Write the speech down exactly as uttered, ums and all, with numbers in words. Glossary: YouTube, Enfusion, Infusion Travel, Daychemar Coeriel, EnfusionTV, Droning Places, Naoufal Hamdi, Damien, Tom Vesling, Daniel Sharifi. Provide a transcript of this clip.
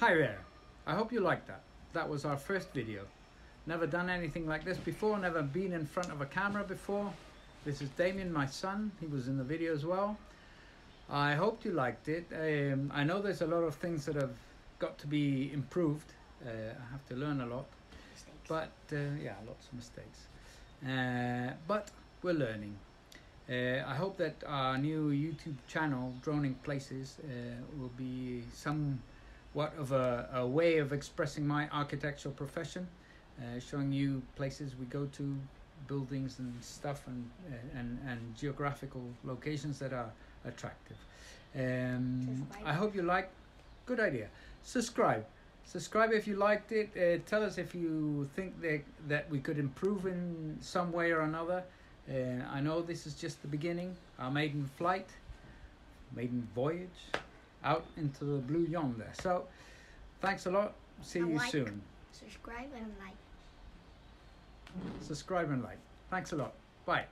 Hi there, I hope you liked that. That was our first video. Never done anything like this before, never been in front of a camera before. This is Damien, my son. He was in the video as well. I hope you liked it. Um, I know there's a lot of things that have got to be improved. Uh, I have to learn a lot. Mistakes. But uh, yeah, lots of mistakes. Uh, but we're learning. Uh, I hope that our new YouTube channel, Droning Places, uh, will be some what of a, a way of expressing my architectural profession, uh, showing you places we go to, buildings and stuff, and and, and geographical locations that are attractive. Um, I hope you like. Good idea. Subscribe. Subscribe if you liked it. Uh, tell us if you think that, that we could improve in some way or another. Uh, I know this is just the beginning. Our maiden flight, maiden voyage, out into the blue yonder. So, thanks a lot. See you soon. Subscribe and like. Subscribe and like. Thanks a lot. Bye.